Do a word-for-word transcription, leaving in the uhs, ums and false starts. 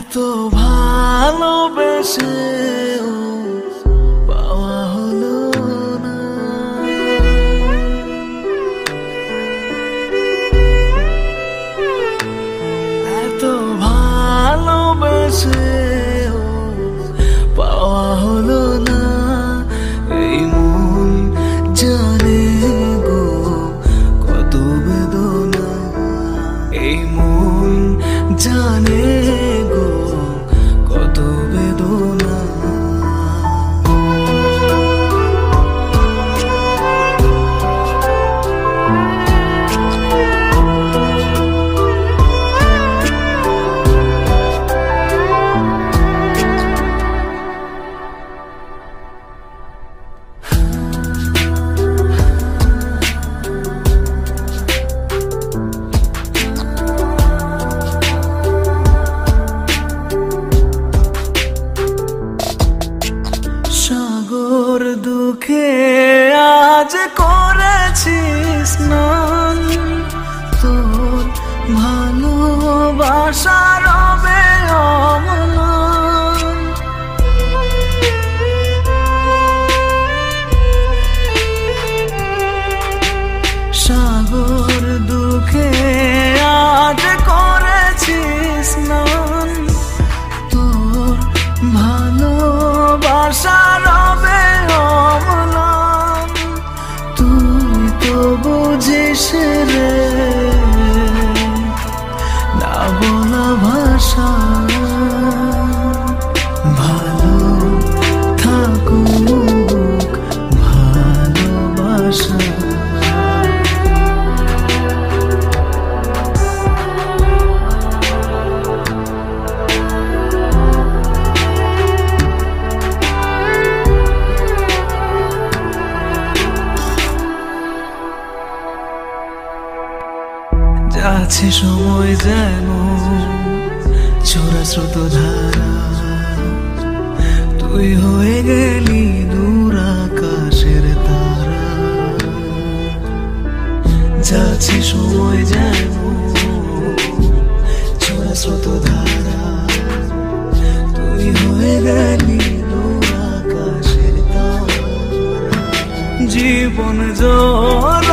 এতো ভালোবেসেও পাওয়া হলো না, এতো ভালোবেসেও পাওয়া হলো না। এই মন জানে গো কত বেদনা, এই মন জানে গো কত বেদনা। সাগর দুঃখে আজ করেছিস স্নান, তোর ভালোবাসার রবে অম্লান। সাগর দুঃখে আজ করেছিস স্নান, তোর ভালোবাসা বুঝিস রে না বলা ভাষা। ভালো থাকুক ভালোবাসা, যাচ্ছে সময় যেন ছোড়া স্রোত ধারা, তুই হয়ে গেলি দূর আকাশের তারা। যাচ্ছে সময় যেন ছোড়া স্রোত ধারা, তুই হয়ে গেলি দূর আকাশের তারা। জীবন জোর